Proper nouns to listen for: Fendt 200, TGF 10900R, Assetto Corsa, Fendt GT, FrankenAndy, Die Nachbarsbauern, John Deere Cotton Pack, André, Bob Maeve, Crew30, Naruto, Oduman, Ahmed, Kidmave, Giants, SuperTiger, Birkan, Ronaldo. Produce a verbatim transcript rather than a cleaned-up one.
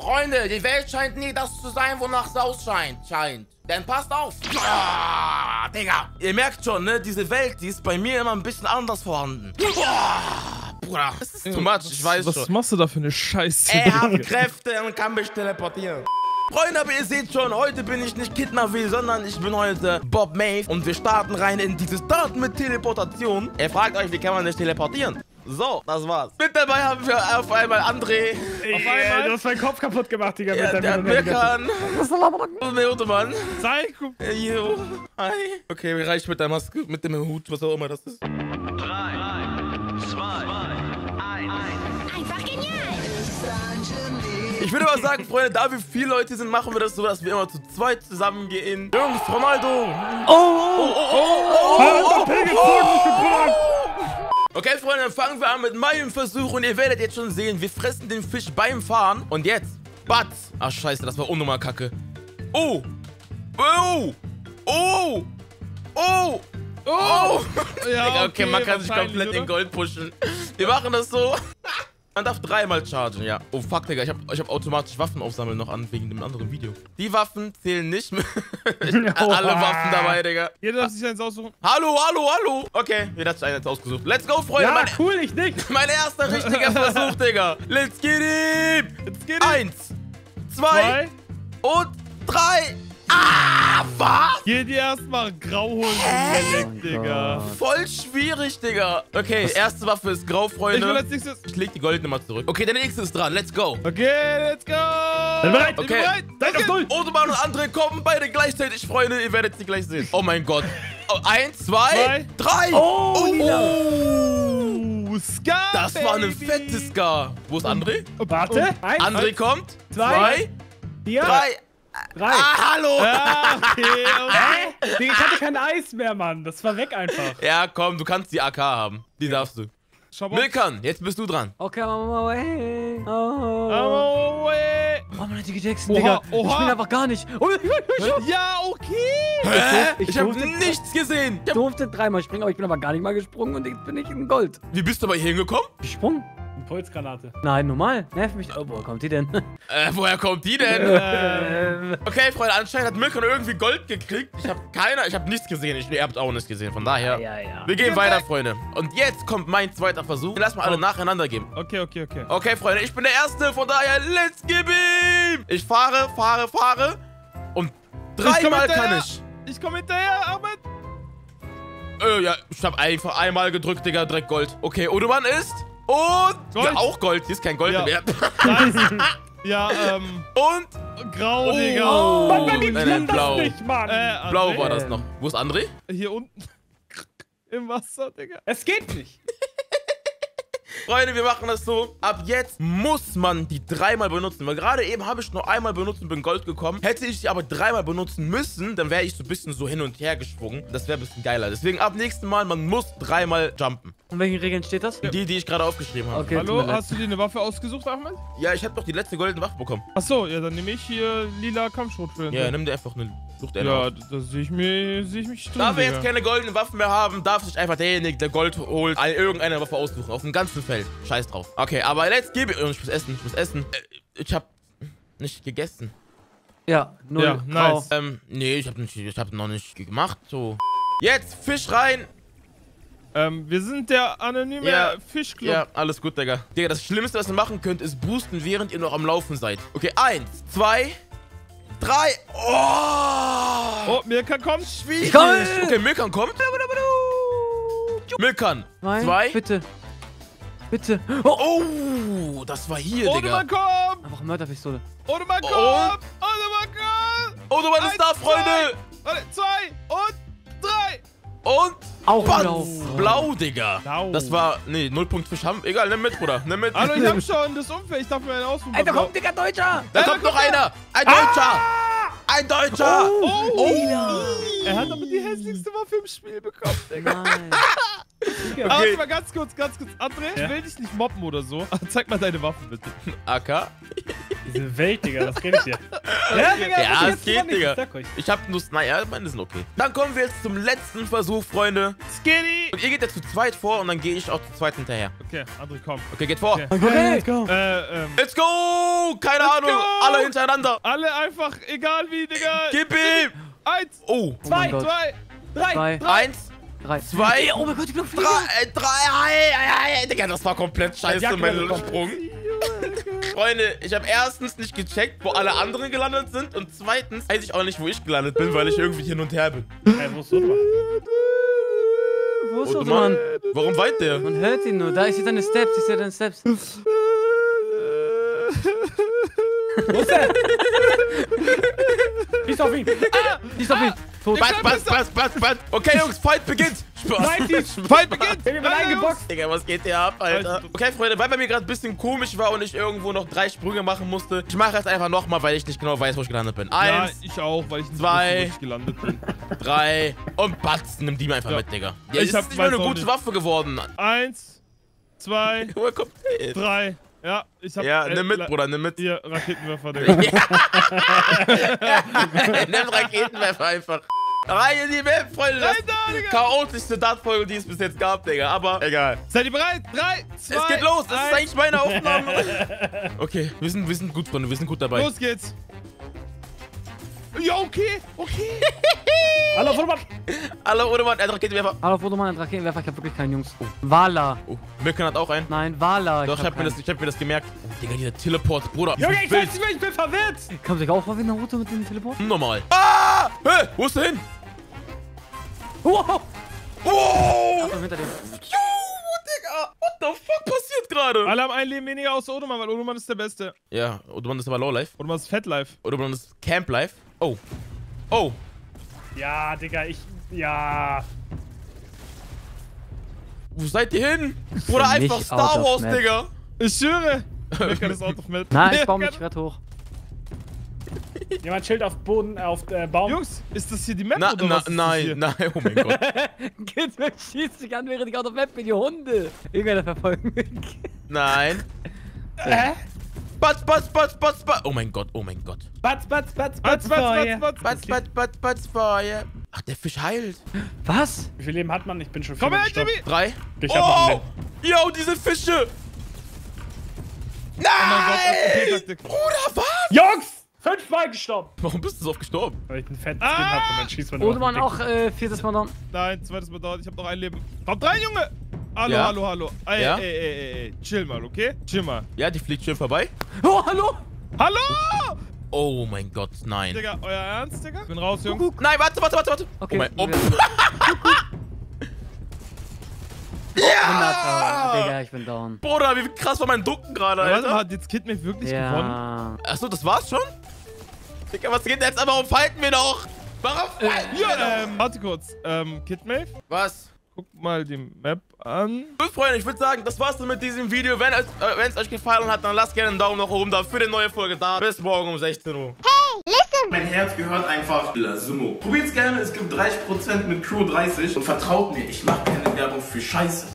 Freunde, die Welt scheint nie das zu sein, wonach es ausscheint. Scheint. Denn passt auf. Ah, Digga. Ihr merkt schon, ne? Diese Welt, die ist bei mir immer ein bisschen anders vorhanden. Ah, Bruder. Das ist too much, ich weiß schon. Was machst du da für eine Scheiße? Er hat Kräfte und kann mich teleportieren. Freunde, aber ihr seht schon, heute bin ich nicht Kidmave, sondern ich bin heute Bob Maeve. Und wir starten rein in dieses Starten mit Teleportation. Er fragt euch, wie kann man sich teleportieren? So, das war's. Mit dabei haben wir auf einmal André. Ey, auf einmal. Du hast meinen Kopf kaputt gemacht, Digga. Ja, mit der Birkan. Oduman. Sei gut. Yo. Hi. Okay, mir reicht mit der Maske, mit dem Hut, was auch immer das ist. Drei, zwei, eins. Einfach genial. Ich würde mal sagen, Freunde, da wir vier Leute sind, machen wir das so, dass wir immer zu zweit zusammengehen. Jungs, Ronaldo. Oh, oh, oh, oh, oh, oh. Okay, Freunde, dann fangen wir an mit meinem Versuch und ihr werdet jetzt schon sehen, wir fressen den Fisch beim Fahren. Und jetzt, Batz. Ach, scheiße, das war unnormal Kacke. Oh, oh, oh, oh, oh. Ja, okay, okay, man kann sich komplett oder? In Gold pushen. Wir machen das so. Man darf dreimal chargen, ja. Oh, fuck, Digga, ich hab, ich hab automatisch Waffen aufsammeln noch an, wegen dem anderen Video. Die Waffen zählen nicht mehr. Oh, alle Waffen dabei, Digga. Jeder darf sich eins aussuchen. Hallo, hallo, hallo. Okay, jeder hat sich eins ausgesucht. Let's go, Freunde. Ja, mein, cool, ich nicht. Mein erster richtiger Versuch, Digga. Let's get it. Let's get it. Eins, zwei, zwei. Und drei. Ah, was? Geh dir erstmal grau holen, äh? Digga. Voll schwierig, Digga. Okay, was? Erste Waffe ist grau, Freunde. Ich, ich leg die goldene mal zurück. Okay, der nächste ist dran. Let's go. Okay, let's go. Seid bereit, okay. Seid bereit. Oduman und André kommen beide gleichzeitig, Freunde. Ihr werdet sie gleich sehen. Oh mein Gott. Oh, eins, zwei, zwei, drei. Oh, oh, oh. Ska, das war eine Baby. Fette Ska. Wo ist André? Warte. André kommt. Zwei, vier, drei. Drei. Ah, hallo! Ja, okay, okay. Hä? Ich hatte kein Eis mehr, Mann. Das war weg einfach. Ja, komm, du kannst die A K haben. Die okay. Darfst du. Birkan, jetzt bist du dran. Okay, I'm away. Oh. I'm away. Oh, meine Dicke Jackson, oha, Digga. Oha. Ich bin einfach gar nicht. Oh, ja, okay. Hä? Ich, ich, ich habe nichts gesehen. Ich durfte dreimal springen, aber ich bin aber gar nicht mal gesprungen und jetzt bin ich in Gold. Wie bist du aber hier hingekommen? Gesprungen. Holzgranate. Nein, normal. Nerv mich. Oh, woher kommt die denn? Äh, woher kommt die denn? ähm. Okay, Freunde, anscheinend hat Mirkan irgendwie Gold gekriegt. Ich habe keiner, ich habe nichts gesehen. Ich, ihr habt auch nichts gesehen. Von daher, ja, ja, ja. Wir gehen weiter, Freunde. Und jetzt kommt mein zweiter Versuch. Lass mal alle oh. nacheinander geben. Okay, okay, okay. Okay, Freunde, ich bin der Erste. Von daher, let's give him. Ich fahre, fahre, fahre. Und dreimal kann ich. Ich komme hinterher, Ahmed. Äh, ja, ich habe einfach einmal gedrückt, Digga. Direkt Gold. Okay, Oduman ist... Und Gold. Ja, auch Gold. Hier ist kein Gold ja. mehr. ja, ähm. Und grau, oh, Digga. Oh, Mann, bei mir nein, blau. Das nicht, Mann. Äh, blau war das noch. Wo ist André? Hier unten. Im Wasser, Digga. Es geht nicht. Freunde, wir machen das so. Ab jetzt muss man die dreimal benutzen. Weil gerade eben habe ich nur einmal benutzt und bin Gold gekommen. Hätte ich die aber dreimal benutzen müssen, dann wäre ich so ein bisschen so hin und her gesprungen. Das wäre ein bisschen geiler. Deswegen ab nächsten Mal, man muss dreimal jumpen. In welchen Regeln steht das? Die, die ich gerade aufgeschrieben habe. Okay, hallo, hast du dir eine Waffe ausgesucht, Ahmed? Ja, ich habe doch die letzte goldene Waffe bekommen. Achso, ja, dann nehme ich hier lila Kampfschrotflinte. Ja, nimm dir einfach eine... Sucht er ja, da sehe ich, seh ich mich drin. Da wir jetzt keine goldenen Waffen mehr haben, darf sich einfach derjenige, der Gold holt, eine, irgendeine Waffe aussuchen. Auf dem ganzen Feld. Scheiß drauf. Okay, aber let's give it. Ich muss essen, ich muss essen. Ich hab nicht gegessen. Ja, null. Ja, nice. Ähm, nee, ich hab, nicht, ich hab noch nicht gemacht. So. Jetzt Fisch rein. Ähm, wir sind der anonyme ja, Fischclub. Ja, alles gut, Digga. Digga, das Schlimmste, was ihr machen könnt, ist boosten, während ihr noch am Laufen seid. Okay, eins, zwei... Drei. Oh! Oh, Mirkan kommt. Schwierig. Okay, Mirkan kommt. Mirkan. Nein, zwei. Bitte. Bitte. Oh, oh, das war hier, Digga. Oduman kommt. Einfach Mörderpistole. Oduman kommt. Oduman kommt. Oduman ist da, Freunde. Zwei und drei. Und auch blau. Blau, Digga. Blau. Das war. Nee, null Punkt Fisch haben. Egal, nimm mit, Bruder. Nimm mit. Hallo, ich hab schon das Umfeld. Ich darf mir einen ausrufen. Ey, da kommt, Digga, Deutscher. Da, da kommt, kommt noch einer. Ein Deutscher. Ah! Ein Deutscher. Oh, oh, oh. Er hat aber die hässlichste Waffe im Spiel bekommen, Digga. Nein. Okay. Aber jetzt mal ganz kurz, ganz kurz. André, ja? Ich will dich nicht mobben oder so. Zeig mal deine Waffen, bitte. A K. Diese Welt, Digga, das kenn ich dir. Ja, Digga, ja, das geht, nicht, Digga. Ich, ich hab nur... Naja, meine sind okay. Dann kommen wir jetzt zum letzten Versuch, Freunde. Skinny! Und ihr geht jetzt zu zweit vor und dann gehe ich auch zu zweit hinterher. Okay, André, komm. Okay, geht vor. Okay, okay, let's go. Äh, ähm. Let's go! Keine let's Ahnung, go. Alle hintereinander. Alle einfach, egal wie, Digga. Gib ihm! Eins, oh, zwei, oh zwei, drei, drei, drei, eins. Drei. Zwei. Oh mein Gott, ich bin auf Fliege. Drei. Äh, drei. Äh, äh, äh, Digga, das war komplett scheiße, mein Sprung. Freunde, ich habe erstens nicht gecheckt, wo alle anderen gelandet sind. Und zweitens weiß ich auch nicht, wo ich gelandet bin, weil ich irgendwie hin und her bin. Hey, wo ist Oduman? Wo ist Oduman? Warum weint der? Man hört ihn nur. Da, ich sehe deine Steps. Ich sehe deine Steps. Wo ist er? Nicht auf ihn. Ah, nicht auf ah. ihn. Tot. Bad, bad, bad, bad, bad. Okay, Jungs, Fight beginnt. Spaß. Fight beginnt. Ich bin reingeboxt. Digga, was geht hier ab, Alter? Okay, Freunde, weil bei mir gerade ein bisschen komisch war und ich irgendwo noch drei Sprünge machen musste, ich mache das einfach nochmal, weil ich nicht genau weiß, wo ich gelandet bin. Eins. Ja, ich auch, weil ich nicht zwei, weiß, wo ich gelandet bin. Drei. Und Batz, nimm die mal einfach ja. mit, Digga. Ja, ich ist nicht mehr eine gute nicht. Waffe geworden. Eins, zwei, drei. Ja, ich hab... Ja, nimm mit, Bruder, nimm mit. Hier, Raketenwerfer, Digga. Nimm Raketenwerfer einfach. Rein in die Map, Freunde. Das ist chaotischste Dartfolge, die es bis jetzt gab, Digga. Aber egal. Seid ihr bereit? Drei, zwei, es geht los. Das ist eigentlich meine Aufnahme. Okay, wir sind, wir sind gut, Freunde. Wir sind gut dabei. Los geht's. Ja, okay. Okay. Hallo, Oduman. Hallo, Oduman, ein Raketenwerfer. Hallo, Oduman, ein Raketenwerfer. Ich hab wirklich keinen, Jungs. Oh. Vala. Oh. Birkan hat auch einen. Nein, Vala. Doch, ich hab, ich hab, mir, das, ich hab mir das gemerkt. Oh, Digga, dieser Teleport, Bruder. Junge, ich weiß nicht mehr, ich bin verwirrt. Kann man sich auch verwirren, Naruto, mit dem Teleport? Normal. Ah! Hä? Hey, wo ist der hin? Wow. Wow. Ach, hinter dem. Digga, what the fuck passiert gerade? Alle haben ein Leben weniger außer Oduman, weil Oduman ist der Beste. Ja, Oduman ist aber Lowlife. Oduman ist Fatlife. Oduman ist Camplife. Oh. Oh. Ja, Digga, ich... Ja... Wo seid ihr hin? Bruder, einfach Star Wars, Digga. Ich schwöre. Ich kann das Auto mit. Nein, ich baue mich gerade hoch. Jemand chillt auf Boden, auf äh, Baum. Jungs, ist das hier die Map na, oder na, was ist Nein, hier? nein, oh mein Gott. Kids, schießt dich an, während ich auf der Map bin, die Hunde. Irgendwer verfolgen mich. Nein. Hä? Batz, batz, batz, batz, batz. Oh mein Gott, oh mein Gott. Batz, batz, batz, batz, batz, batz, batz, batz, batz, batz, Feuer. Ach, der Fisch heilt. Was? Wie viel Leben hat man? Ich bin schon viel. Komm her, Jimmy. Drei. Ich oh, yo, diese Fische. Nein. Oh mein Gott, Bruder, was? Jungs. Fünfmal gestorben! Warum bist du so oft gestorben? Weil ich einen fetten Skin ah! hatte und dann schießt man Oduman auch äh, viertes Mal down. Nein, zweites Mal down. Ich hab noch ein Leben. Kommt rein, Junge! Hallo, ja. hallo, hallo. Ey, ja? ey, ey, ey, ey. Chill mal, okay? Chill mal. Ja, die fliegt schön vorbei. Oh, hallo! Hallo! Oh mein Gott, nein. Digga, euer Ernst, Digga? Ich bin raus, Junge. Kuckuck. Nein, warte, warte, warte, warte. Okay. Oh mein Gott. Ja! Down, Digga, ich bin down. Bruder, wie krass war mein Ducken gerade, Alter. Warte, hat jetzt Kidmave wirklich ja. gewonnen? Achso, das war's schon? Digga, was geht denn jetzt? Aber warum fighten wir doch? Warum fighten äh, wir ja, ähm, Warte kurz. Ähm, Kidmave? Was? Guck mal die Map an. Gut, Freunde, ich würde sagen, das war's dann mit diesem Video. Wenn es äh, euch gefallen hat, dann lasst gerne einen Daumen nach oben da für die neue Folge da. Bis morgen um sechzehn Uhr. Hey, listen! Mein Herz gehört einfach La Sumo. Probiert's gerne, es gibt dreißig Prozent mit Crew dreißig. Und vertraut mir, ich mache keine Werbung für Scheiße.